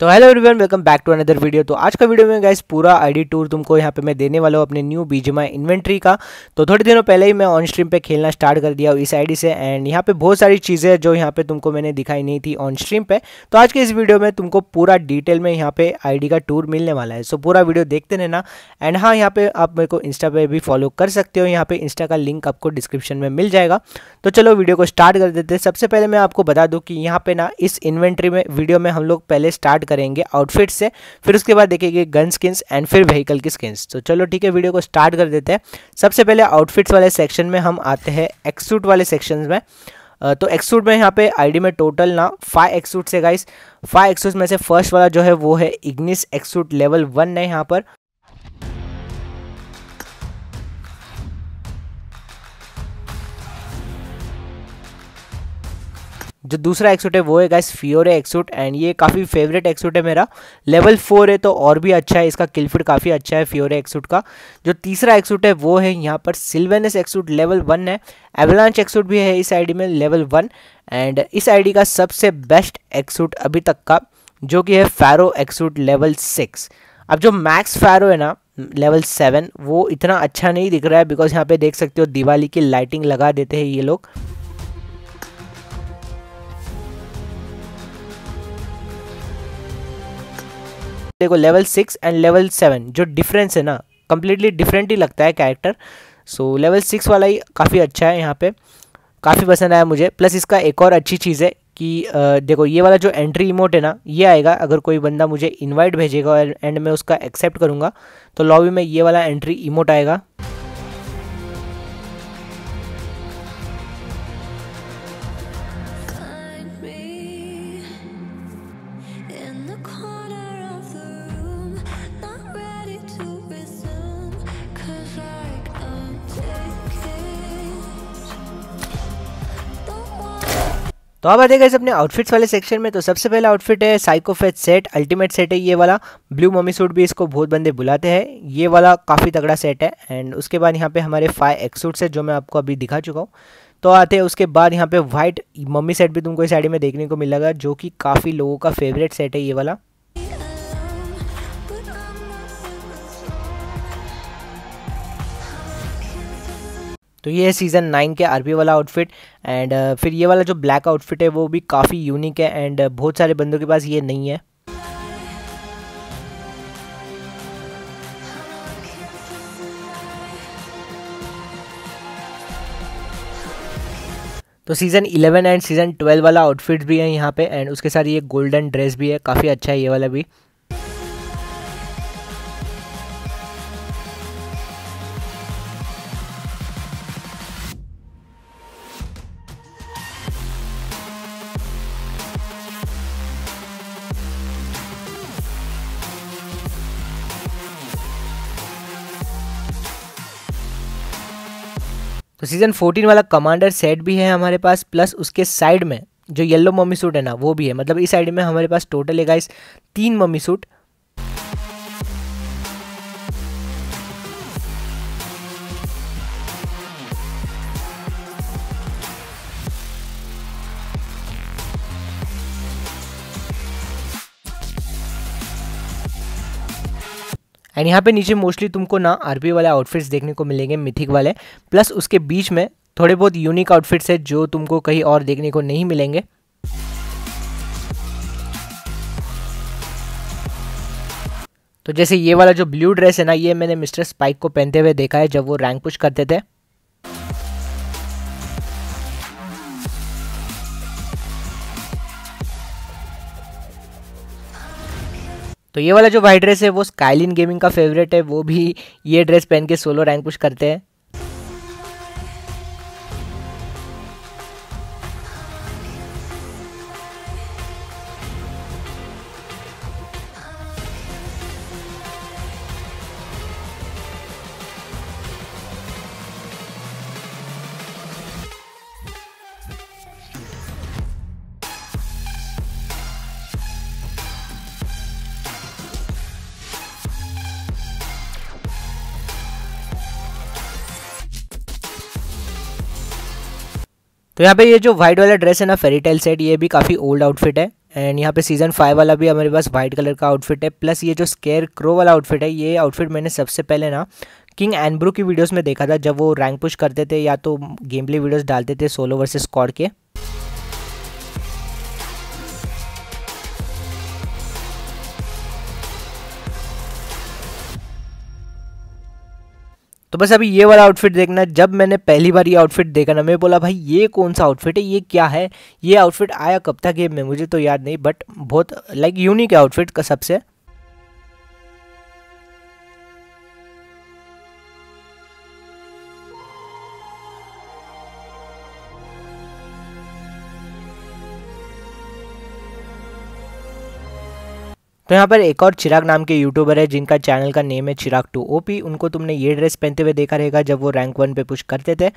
तो hello everyone, welcome back to another video. तो आज का वीडियो में गाइस पूरा आईडी टूर तुमको यहाँ पे मैं देने वाला हूँ अपने न्यू बीजीएमआई इन्वेंट्री का। तो थोड़े दिनों पहले ही मैं ऑन स्ट्रीम पे खेलना स्टार्ट कर दिया हूँ इस आईडी से, एंड यहाँ पे बहुत सारी चीज़ें जो यहाँ पे तुमको मैंने दिखाई नहीं थी ऑन स्ट्रीम पे। तो आज के इस वीडियो में तुमको पूरा डिटेल में यहाँ पे आईडी का टूर मिलने वाला है। सो पूरा वीडियो देखते रहना। एंड हाँ, यहाँ पे आप मेरे को इंस्टा पे भी फॉलो कर सकते हो, यहाँ पे इंस्टा का लिंक आपको डिस्क्रिप्शन में मिल जाएगा। तो चलो वीडियो को स्टार्ट कर देते हैं। सबसे पहले मैं आपको बता दूँ कि यहाँ पे ना इस इन्वेंट्री में वीडियो में हम लोग पहले स्टार्ट करेंगे आउटफिट से, फिर उसके बाद देखेंगे गन स्किन्स एंड फिर व्हीकल की स्किन्स। तो चलो ठीक है, वीडियो को स्टार्ट कर देते हैं। सबसे पहले आउटफिट्स वाले सेक्शन में हम आते हैं एक्सूट वाले सेक्शन में। तो एक्सूट में यहाँ पे आईडी में टोटल ना 5 एक्सूट्स है गाइस। 5 एक्सूट्स में से फर्स्ट वाला जो है वो है इग्निस एक्सूट, लेवल 1 है यहाँ पर। जो दूसरा एक्सूट है वो है गाइस फियोरे एक्सूट, एंड ये काफ़ी फेवरेट एक्सूट है मेरा। लेवल 4 है तो और भी अच्छा है, इसका किलफीड काफ़ी अच्छा है फियोरे एक्सूट का। जो तीसरा एक्सूट है वो है यहाँ पर सिल्वेनस एक्सूट, लेवल 1 है। एवलांच एक्सूट भी है इस आईडी में, लेवल 1, एंड इस आईडी का सबसे बेस्ट एक्सूट अभी तक का जो कि है फैरो एक्सूट, लेवल 6। अब जो मैक्स फैरो है ना लेवल 7, वो इतना अच्छा नहीं दिख रहा है, बिकॉज यहाँ पर देख सकते हो दिवाली की लाइटिंग लगा देते हैं ये लोग। देखो लेवल 6 एंड लेवल 7 जो डिफरेंस है ना, कम्प्लीटली डिफरेंट ही लगता है कैरेक्टर। सो लेवल 6 वाला ही काफ़ी अच्छा है, यहाँ पे काफ़ी पसंद आया मुझे। प्लस इसका एक और अच्छी चीज़ है कि देखो ये वाला जो एंट्री इमोट है ना, ये आएगा अगर कोई बंदा मुझे इनवाइट भेजेगा और एंड मैं उसका एक्सेप्ट करूँगा तो लॉबी में ये वाला एंट्री इमोट आएगा। तो आप आते हैं अपने आउटफिट्स वाले सेक्शन में। तो सबसे पहला आउटफिट है साइकोफेट सेट, अल्टीमेट सेट है ये वाला। ब्लू मम्मी सूट भी इसको बहुत बंदे बुलाते हैं, ये वाला काफ़ी तगड़ा सेट है। एंड उसके बाद यहाँ पे हमारे 5 एक्सूट्स है जो मैं आपको अभी दिखा चुका हूँ। तो आते हैं उसके बाद यहाँ पे वाइट मम्मी सेट भी तुमको इस साइड में देखने को मिलेगा, जो कि काफ़ी लोगों का फेवरेट सेट है ये वाला। तो ये है सीज़न 9 के आरपी वाला आउटफिट। एंड फिर ये वाला जो ब्लैक आउटफिट है वो भी काफ़ी यूनिक है, एंड बहुत सारे बंदों के पास ये नहीं है। तो सीज़न 11 एंड सीज़न 12 वाला आउटफिट भी है यहाँ पे, एंड उसके साथ ये गोल्डन ड्रेस भी है, काफ़ी अच्छा है ये वाला भी। तो सीज़न 14 वाला कमांडर सेट भी है हमारे पास, प्लस उसके साइड में जो येलो मम्मी सूट है ना वो भी है। मतलब इस साइड में हमारे पास टोटल है गाइस 3 मम्मी सूट। एंड यहाँ पे नीचे मोस्टली तुमको ना आरपी वाले आउटफिट्स देखने को मिलेंगे, मिथिक वाले, प्लस उसके बीच में थोड़े बहुत यूनिक आउटफिट्स है जो तुमको कहीं और देखने को नहीं मिलेंगे। तो जैसे ये वाला जो ब्लू ड्रेस है ना, ये मैंने मिस्टर स्पाइक को पहनते हुए देखा है जब वो रैंक पुश करते थे। तो ये वाला जो वाइट ड्रेस है वो स्काइलिन गेमिंग का फेवरेट है, वो भी ये ड्रेस पहन के सोलो रैंक पुश करते हैं। तो यहाँ पे ये जो वाइट वाला ड्रेस है ना, फेरी टेल सेट, ये भी काफ़ी ओल्ड आउटफिट है। एंड यहाँ पे सीज़न 5 वाला भी हमारे पास वाइट कलर का आउटफिट है। प्लस ये जो स्केयर क्रो वाला आउटफिट है, ये आउटफिट मैंने सबसे पहले ना किंग एनब्रू की वीडियोस में देखा था, जब वो रैंक पुश करते थे या तो गेम प्ले वीडियोस डालते थे सोलो वर्सेस स्क्वाड के। तो बस अभी ये वाला आउटफिट देखना। जब मैंने पहली बार ये आउटफिट देखा ना, मैं बोला भाई ये कौन सा आउटफिट है, ये क्या है, ये आउटफिट आया कब था गेम में मुझे तो याद नहीं, बट बहुत लाइक यूनिक है आउटफिट का सबसे। तो यहाँ पर एक और चिराग नाम के यूट्यूबर है जिनका चैनल का नेम है चिराग2OP। उनको तुमने ये ड्रेस पहनते हुए देखा रहेगा जब वो रैंक 1 पे पुश करते थे।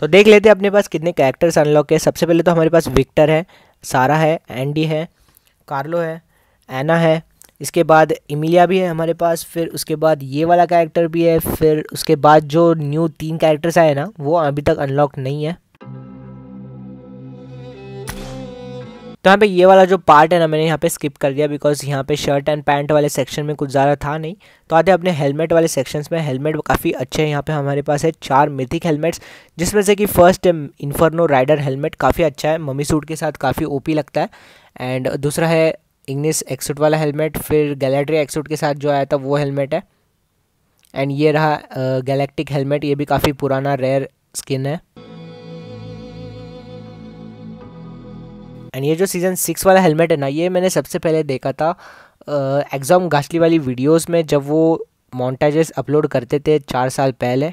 तो देख लेते हैं अपने पास कितने कैरेक्टर्स अनलॉक है। सबसे पहले तो हमारे पास विक्टर है, सारा है, एंडी है, कार्लो है, एना है, इसके बाद इमिलिया भी है हमारे पास, फिर उसके बाद ये वाला कैरेक्टर भी है, फिर उसके बाद जो न्यू 3 कैरेक्टर्स आए ना वो अभी तक अनलॉक नहीं है। तो यहाँ पे ये वाला जो पार्ट है ना मैंने यहाँ पे स्किप कर दिया बिकॉज यहाँ पे शर्ट एंड पैंट वाले सेक्शन में कुछ ज़्यादा था नहीं। तो आते अपने हेलमेट वाले सेक्शंस में। हेलमेट काफ़ी अच्छे हैं, यहाँ पे हमारे पास है 4 मिथिक हेलमेट्स, जिसमें से कि फर्स्ट है इन्फर्नो राइडर हेलमेट, काफ़ी अच्छा है, मम्मी सूट के साथ काफ़ी ओपी लगता है। एंड दूसरा है इग्निस एक्सूट वाला हेलमेट, फिर गैलेट्री एक्सूट के साथ जो आया था वो हेलमेट है। एंड ये रहा गैलेक्टिक हेलमेट, ये भी काफ़ी पुराना रेयर स्किन है। एंड ये जो सीज़न 6 वाला हेलमेट है ना, ये मैंने सबसे पहले देखा था एग्जाम घासली वाली वीडियोस में, जब वो मॉन्टेजेस अपलोड करते थे 4 साल पहले।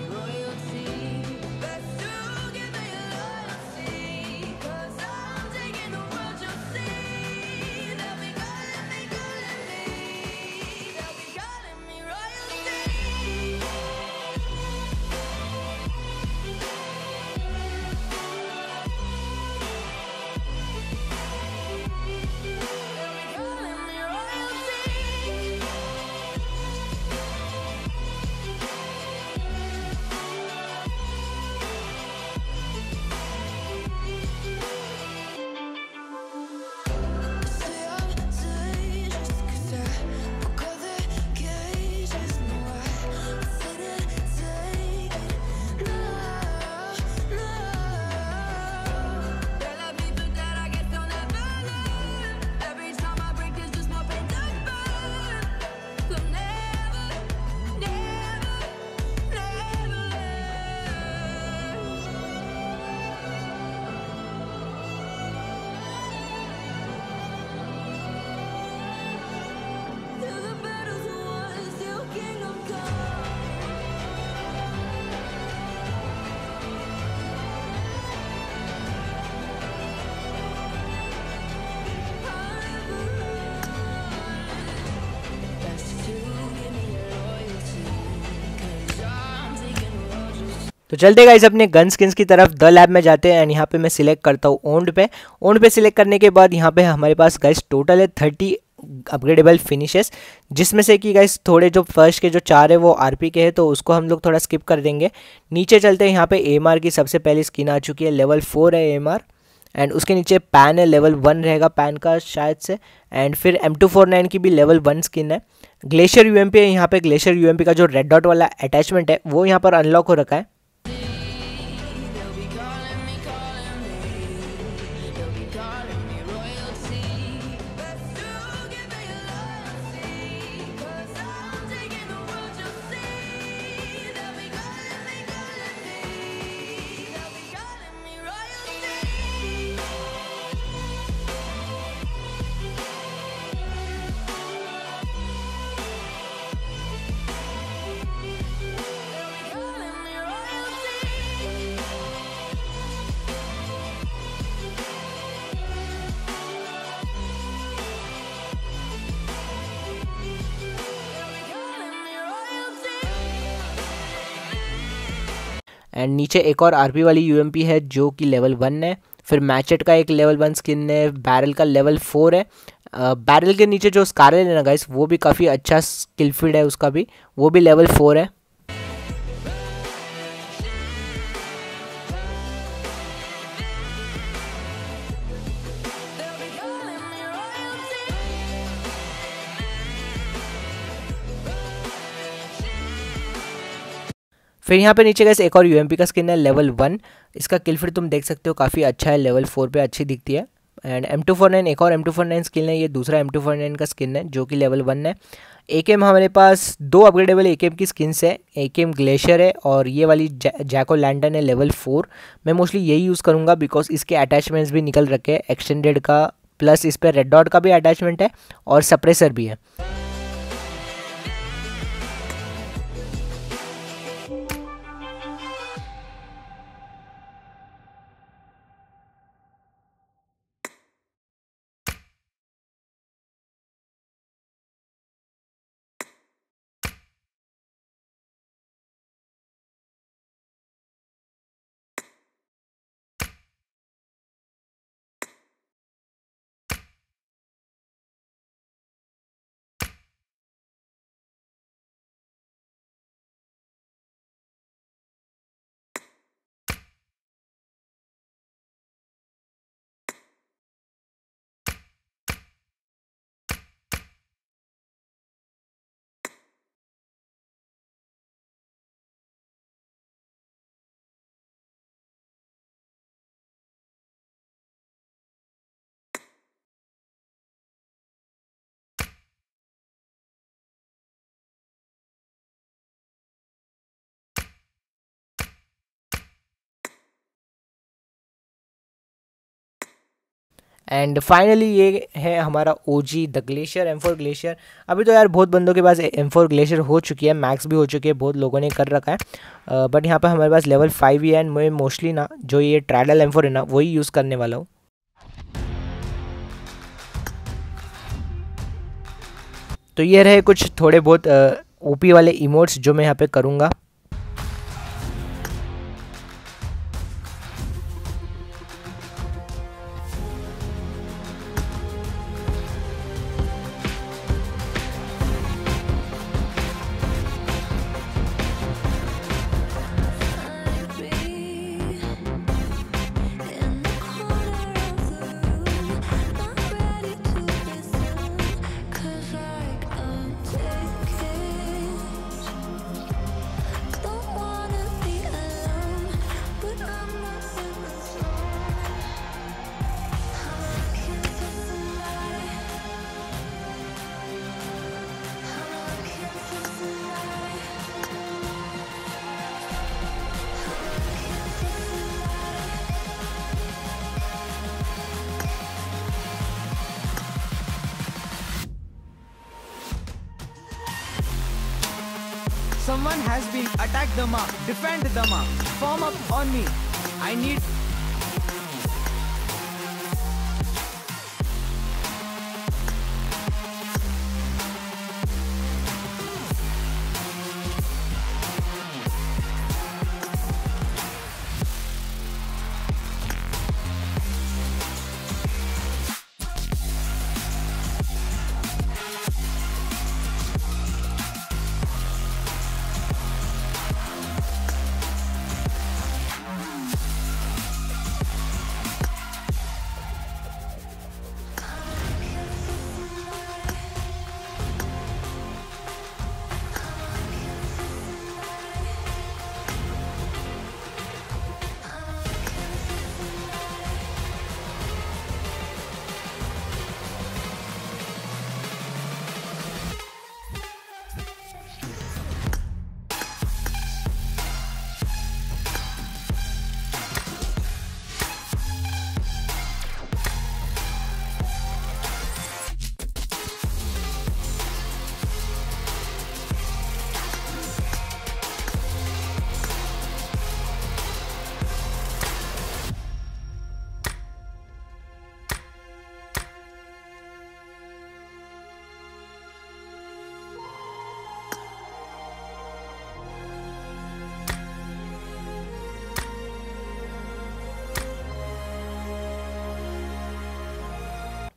तो चलते गाइस अपने गन स्किन्स की तरफ द लैब में जाते हैं एंड यहाँ पे मैं सिलेक्ट करता हूँ ओन्ड पे। ओन्ड पे सिलेक्ट करने के बाद यहाँ पे हमारे पास गाइस टोटल है 30 अपग्रेडेबल फिनिशेस, जिसमें से कि गाइस थोड़े जो फर्स्ट के जो 4 है वो आरपी के हैं तो उसको हम लोग थोड़ा स्किप कर देंगे। नीचे चलते हैं, यहाँ पे एएमआर की सबसे पहली स्किन आ चुकी है, लेवल 4 है एएमआर एंड उसके नीचे पैन है, लेवल 1 रहेगा पैन का शायद से, एंड फिर M249 की भी लेवल 1 स्किन है। ग्लेशियर यूएमपी है, यहाँ पे ग्लेशियर यूएमपी का जो रेड डॉट वाला अटैचमेंट है वो यहाँ पर अनलॉक हो रखा है। एंड नीचे एक और आरपी वाली यूएमपी है जो कि लेवल 1 है, फिर मैचेट का एक लेवल 1 स्किन है, बैरल का लेवल 4 है। बैरल के नीचे जो स्कारलेट है ना गाइस वो भी काफ़ी अच्छा स्किल फीड है, उसका भी वो भी लेवल 4 है। फिर यहाँ पे नीचे गाइस एक और यूएमपी का स्किन है लेवल 1, इसका किल फीड तुम देख सकते हो काफ़ी अच्छा है, लेवल 4 पे अच्छी दिखती है। एंड M249 एक और M249 स्किन है, ये दूसरा M249 का स्किन है जो कि लेवल 1 है। AKM हमारे पास 2 अपग्रेडेबल AKM की स्किन्स है, AKM ग्लेशियर है और ये वाली जैको लैंटर्न है लेवल 4। मैं मोस्टली यही यूज़ करूँगा बिकॉज इसके अटैचमेंट्स भी निकल रखे हैं, एक्सटेंडेड का प्लस इस पर रेड डॉट का भी अटैचमेंट है और सप्रेसर भी है। एंड फाइनली ये है हमारा OG the glacier M4 glacier. अभी तो यार बहुत बंदों के पास M4 ग्लेशियर हो चुकी है, मैक्स भी हो चुकी है, बहुत लोगों ने कर रखा है, बट यहाँ पर हमारे पास लेवल 5 ही है एंड मैं मोस्टली ना जो ये ट्राइडल M4 है ना वही यूज़ करने वाला हूँ। तो ये रहे कुछ थोड़े बहुत ओपी वाले इमोट्स जो मैं यहाँ पर करूँगा। Someone has been attacked the mark. Defend the mark. Form up on me. I need.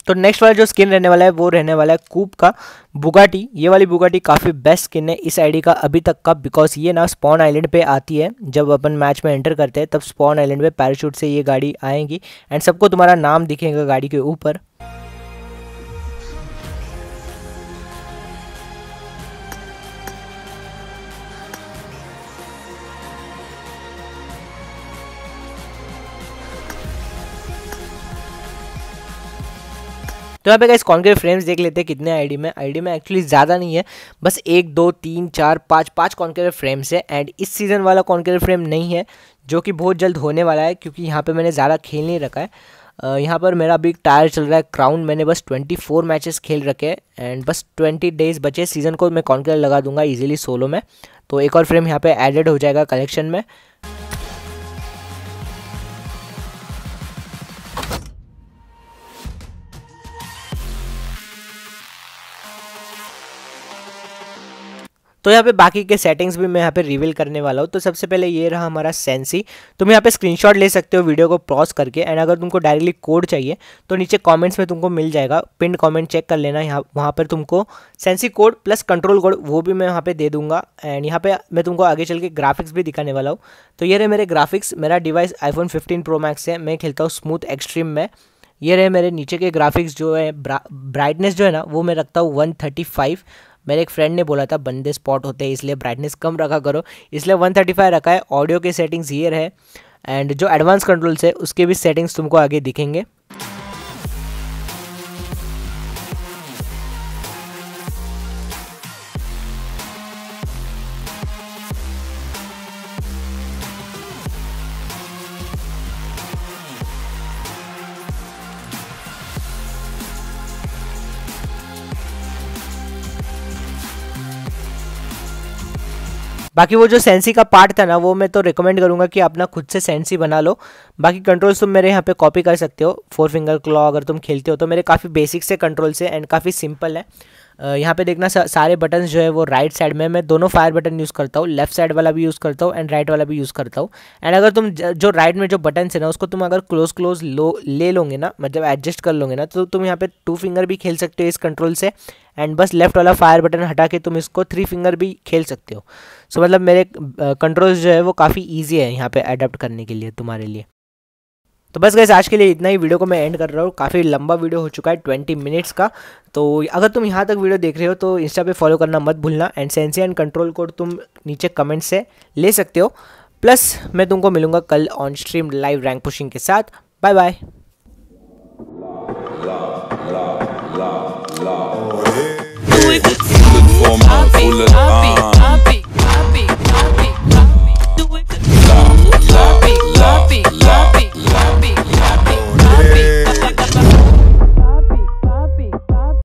तो नेक्स्ट वाला जो स्किन रहने वाला है वो रहने वाला है कूप का बुगाटी। ये वाली बुगाटी काफ़ी बेस्ट स्किन है इस आईडी का अभी तक का, बिकॉज ये ना स्पॉन आइलैंड पे आती है। जब अपन मैच में एंटर करते हैं तब स्पॉन आइलैंड पे पैराशूट से ये गाड़ी आएगी एंड सबको तुम्हारा नाम दिखेगा गाड़ी के ऊपर। तो यहाँ पे गाइस कॉन्क्रीट फ्रेम्स देख लेते हैं कितने आईडी में एक्चुअली ज़्यादा नहीं है, बस 1 2 3 4 5 कॉन्क्रीट फ्रेम्स है। एंड इस सीज़न वाला कॉन्क्रीट फ्रेम नहीं है जो कि बहुत जल्द होने वाला है, क्योंकि यहाँ पे मैंने ज़्यादा खेल नहीं रखा है। यहाँ पर मेरा अभी टायर चल रहा है क्राउन, मैंने बस 24 मैचेस खेल रखे हैं एंड बस 20 डेज बचे सीज़न को, मैं कॉन्क्रीट लगा दूंगा ईजिली सोलो में। तो एक और फ्रेम यहाँ पर एडेड हो जाएगा कलेक्शन में। तो यहाँ पे बाकी के सेटिंग्स भी मैं यहाँ पे रिवील करने वाला हूँ। तो सबसे पहले ये रहा हमारा सेंसी, तुम यहाँ पे स्क्रीनशॉट ले सकते हो वीडियो को पॉज करके। एंड अगर तुमको डायरेक्टली कोड चाहिए तो नीचे कमेंट्स में तुमको मिल जाएगा, पिन कमेंट चेक कर लेना। यहाँ वहाँ पर तुमको sensi code plus control code वो भी मैं यहाँ पर दे दूँगा। एंड यहाँ पर मैं तुमको आगे चल के ग्राफिक्स भी दिखाने वाला हूँ। तो ये रहे मेरे ग्राफिक्स, मेरा डिवाइस iPhone 15 Pro Max है, मैं खेलता हूँ स्मूथ एक्सट्रीम में। ये रहे मेरे नीचे के ग्राफिक्स जो है, ब्राइटनेस जो है ना वो मैं रखता हूँ 135। मेरे एक फ्रेंड ने बोला था बंदे स्पॉट होते हैं इसलिए ब्राइटनेस कम रखा करो, इसलिए 135 रखा है। ऑडियो के सेटिंग्स ये रहे एंड जो एडवांस कंट्रोल्स है उसके भी सेटिंग्स तुमको आगे दिखेंगे। बाकी वो जो सेंसी का पार्ट था ना वो मैं तो रिकमेंड करूँगा कि अपना खुद से सेंसी बना लो। बाकी कंट्रोल्स तुम मेरे यहाँ पे कॉपी कर सकते हो, 4 फिंगर क्लॉ अगर तुम खेलते हो तो। मेरे काफ़ी बेसिक से कंट्रोल्स है एंड काफ़ी सिंपल है। यहाँ पे देखना सारे बटन्स जो है वो राइट साइड में, मैं दोनों फायर बटन यूज़ करता हूँ, लेफ्ट साइड वाला भी यूज़ करता हूँ एंड राइट वाला भी यूज़ करता हूँ। एंड अगर तुम जो राइट में जो बटन है ना उसको तुम अगर क्लोज ले लोगे ना, मतलब एडजस्ट कर लोगे ना, तो तुम यहाँ पे 2 फिंगर भी खेल सकते हो इस कंट्रोल से। एंड बस लेफ्ट वाला फायर बटन हटा के तुम इसको 3 फिंगर भी खेल सकते हो। सो मतलब मेरे कंट्रोल्स जो है वो काफ़ी ईजी है यहाँ पर अडेप्ट करने के लिए तुम्हारे लिए। तो बस गाइस आज के लिए इतना ही, वीडियो को मैं एंड कर रहा हूँ। काफ़ी लंबा वीडियो हो चुका है 20 मिनट्स का। तो अगर तुम यहाँ तक वीडियो देख रहे हो तो इंस्टा पे फॉलो करना मत भूलना। And sensi and control code तुम नीचे कमेंट से ले सकते हो। प्लस मैं तुमको मिलूँगा कल on stream live rank pushing के साथ। Bye bye.